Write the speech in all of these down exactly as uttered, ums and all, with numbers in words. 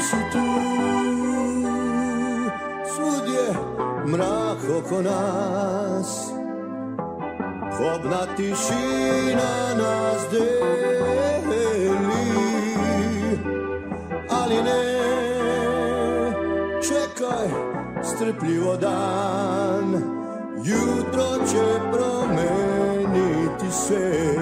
si tu, svud je mrak oko nas, kobna tišina nas deli, ali ne čekaj strpljivo dan, jutro će promeniti sve.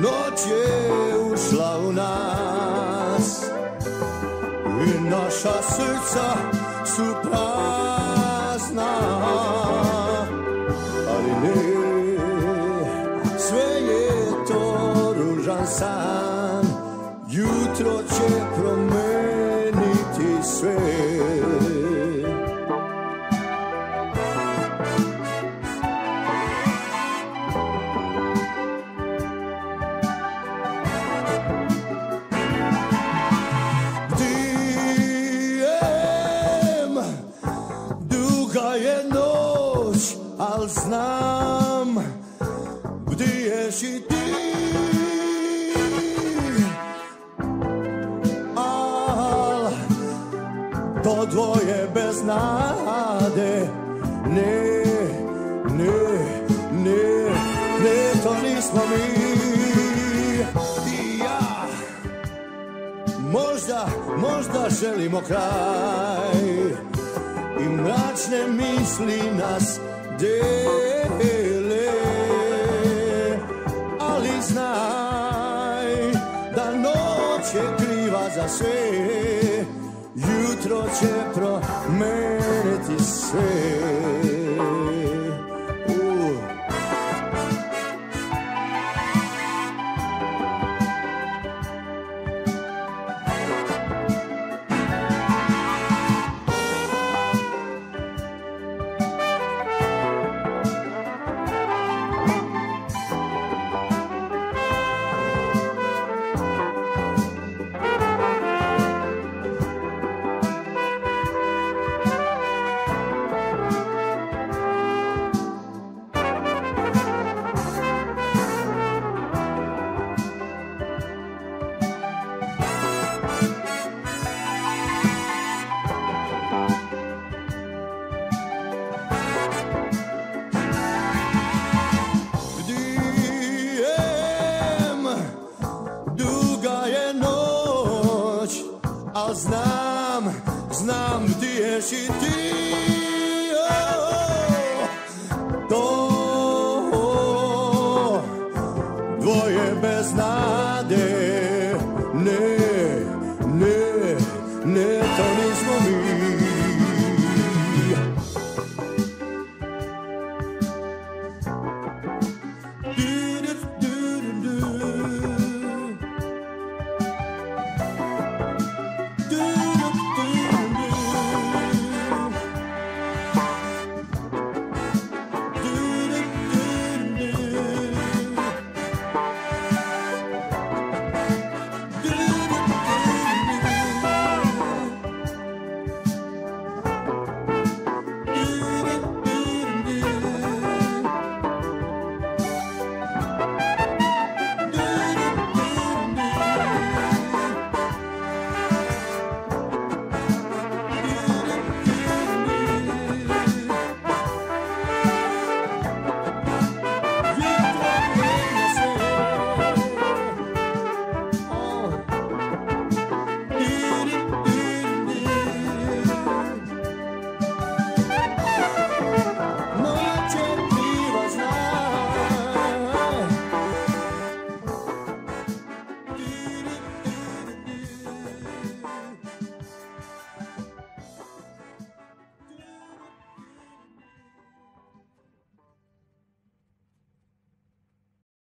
Noć je ušla u nas i naša srca su prazna, ali ne, sve je to ružan san, jutro će promeniti sve. Al znam gdje si ti, al to dvoje bez nade, ne, ne, ne, ne, to nismo mi. Ti i ja možda, možda želimo kraj i mračne misli nas dele, ali znaj da noć je kriva za sve, jutro će promeniti sve. Al znam, znam gdje si ti, to dvoje bez nade, ne, ne, ne, to nismo mi.